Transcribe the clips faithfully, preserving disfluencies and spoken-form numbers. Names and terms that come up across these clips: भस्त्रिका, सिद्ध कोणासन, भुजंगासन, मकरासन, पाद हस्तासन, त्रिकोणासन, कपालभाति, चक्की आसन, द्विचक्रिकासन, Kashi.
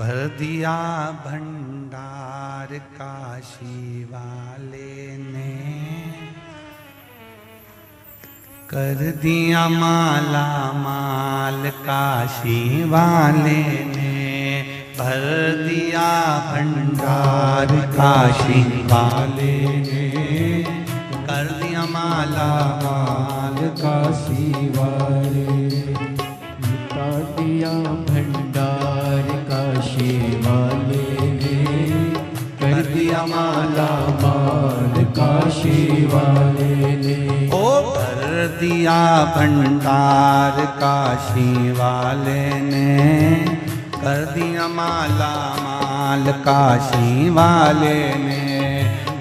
भर दिया भंडार काशी वाले ने, कर दिया माला माल काशी वाले ने, भर दिया भंडार काशी वाले ने, कर दिया माला माल काशी वाले ने, मिटा दिया भंडार काशी वाले ने, कर दिया माला माल काशी वाले ने, ओ कर दिया भंडार काशी वाले ने, कर दिया माला माल काशी वाले ने,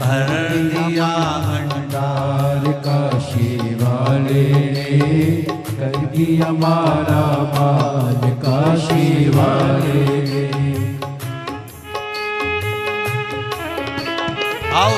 भर दिया भंडार काशी वाले ने, कर दिया माला माल काशी वाले ने। आओ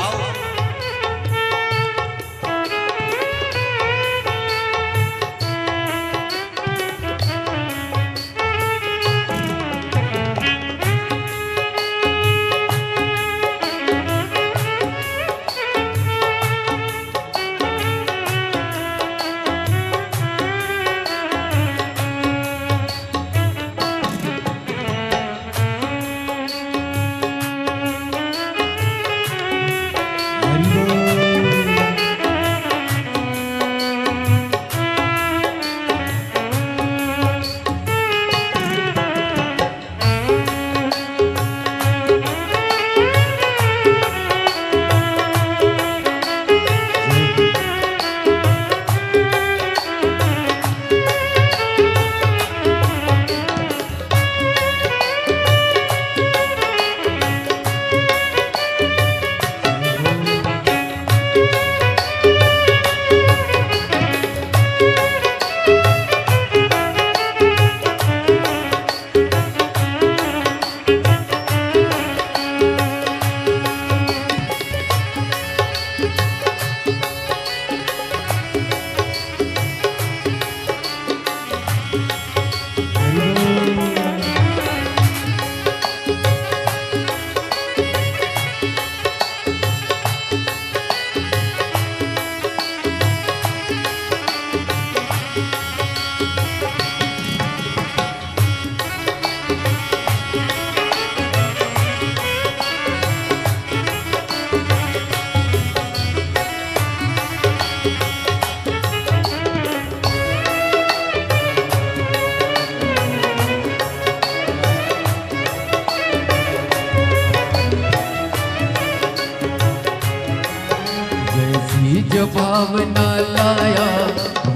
भावना लाया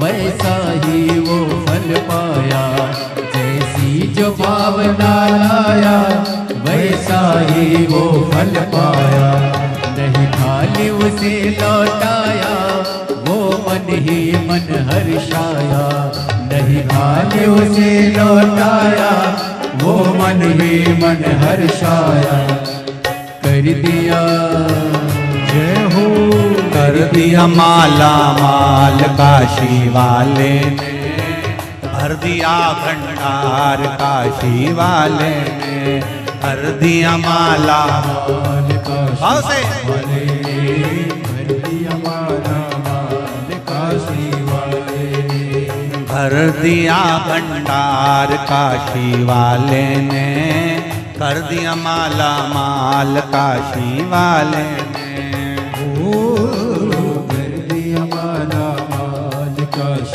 वैसा ही वो फल पाया, जैसी जो भावना लाया वैसा ही वो फल पाया, नहीं खाली उसे लौटाया वो मन ही मन हर्षाया, नहीं खाली उसे लौटाया वो मन ही मन हर्षाया, कर दिया जय हो, कर दिया माला माल काशी वाले ने, भर दिया भंडार काशी वाले ने, भर दिया माला माल काशी वाले ने, भर दिया माला माल काशी वाले ने, भर दिया भंडार काशी वाले ने, कर दिया माला माल काशी वाले ने,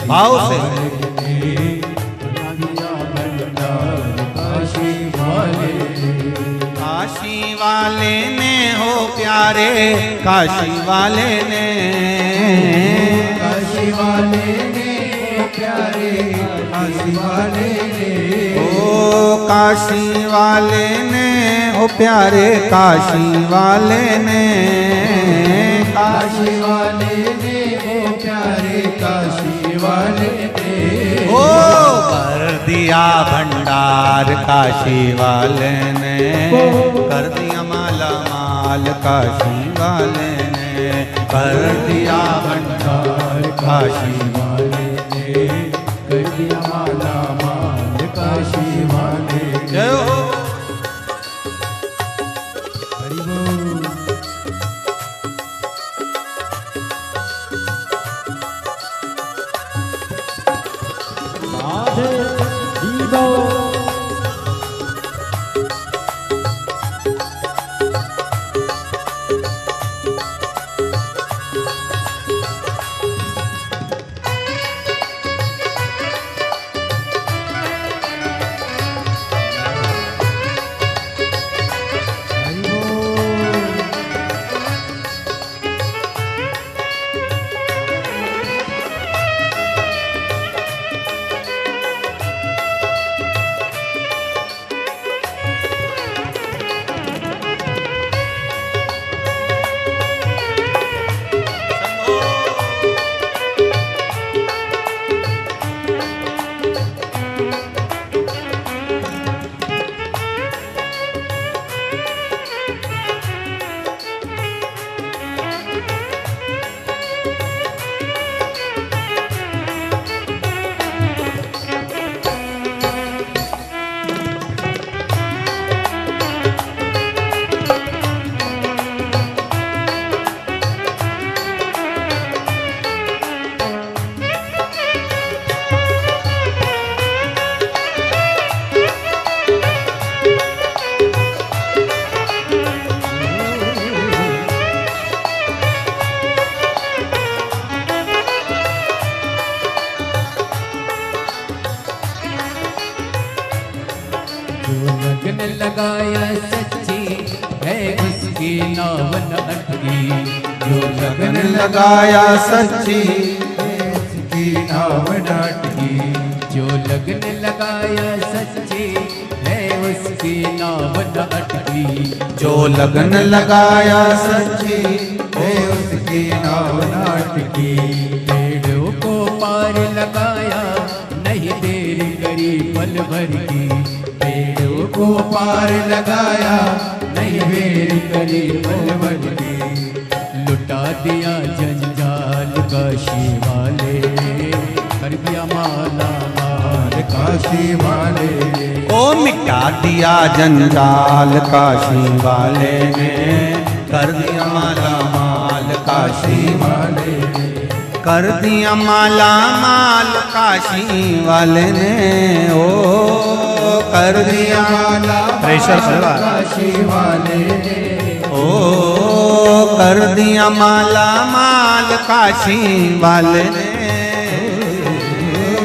भाव से काशी वाले ने, हो प्यारे काशी वाले ने, काशी वाले ने, प्यारे काशी वाले ने, ओ काशी वाले ने, हो प्यारे काशी वाले ने, काशी वाले ने, ओ प्यारे काशी वाले ने, ओ कर दिया भंडार काशी वाले ने, कर दिया माला माल काशी वाले ने, कर दिया भंडार काशी वाले ने, कर दिया माला माल काशी वाले ने। लगन लगाया सच्ची है उसकी नावन अटकी, जो लगन लगाया सच्ची है उसकी नावन अटकी, जो लगन लगाया सच्ची है उसकी नावन अटकी, जो लगन लगाया सच्ची है उसकी नावन अटकी। पेड़ों को पार लगाया नहीं देर करी पल भर की, पेड़ों को पार लगाया नहीं बेर करी बलवल ने, लुटा दिया जंजाल काशी वाले, कर दिया माला माल काशी वाले, ओ मिटा दिया जंजाल काशी वाले ने, कर दिया माला माल काशी वाले ने, कर दिया माला माल काशी वाले ने, ओ कर दिया प्रेशर काशी वाले ने, ओ कर दिया माला माल काशी वाले ने,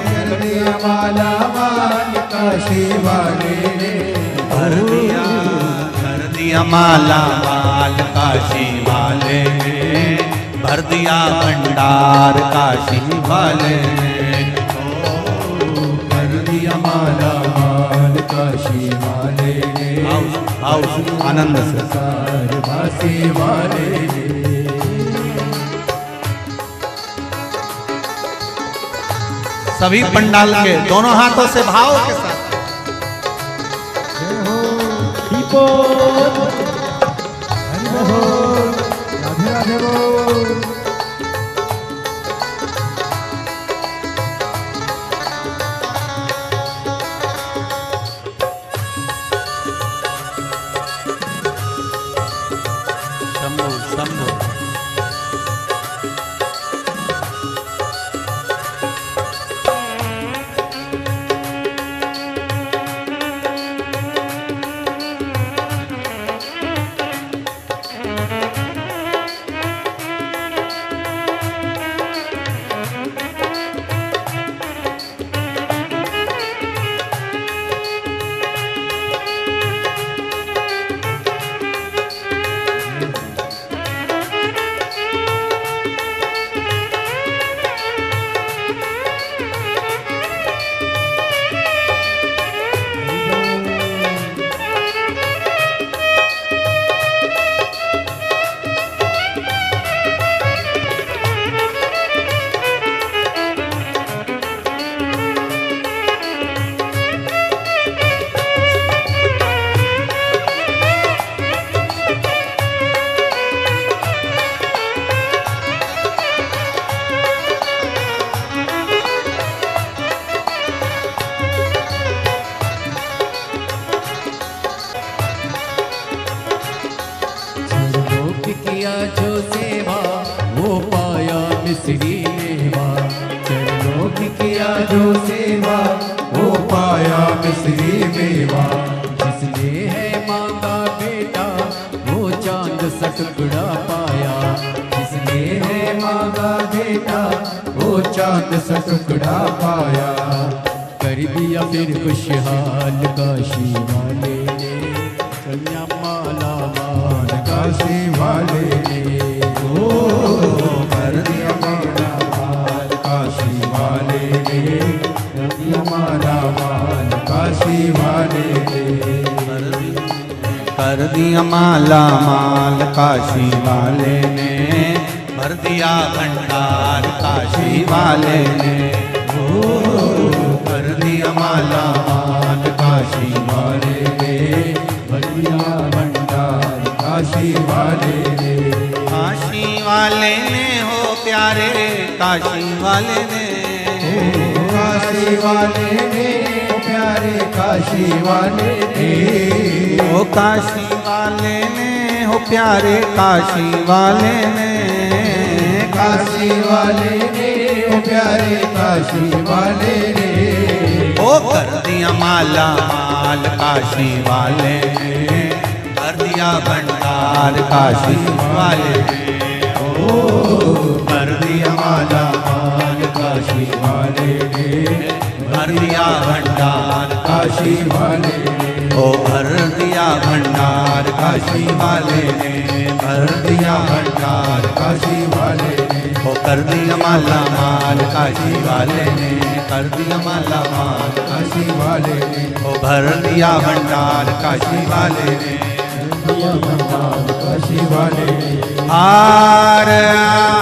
कर दिया माला माल काशी वाले ने, कर दिया कर दिया माला माल काशी वाले ने, भर दिया भंडार काशी वाले ने, ओ कर दिया माला काशी वाले ने, आनंद संसार वासी वाले ने। सभी पंडाल के दोनों हाथों से भाव के साथ काशी वाले ने, ओ भर दिया भंडार काशी वाले ने, भर दिया भंडार काशी वाले ने, ओ कर दिया माला माल काशी वाले ने, कर दिया माला माल काशी वाले ने, ओ भर दिया भंडार काशी वाले ने, भर दिया भंडार काशी वाले ने। आर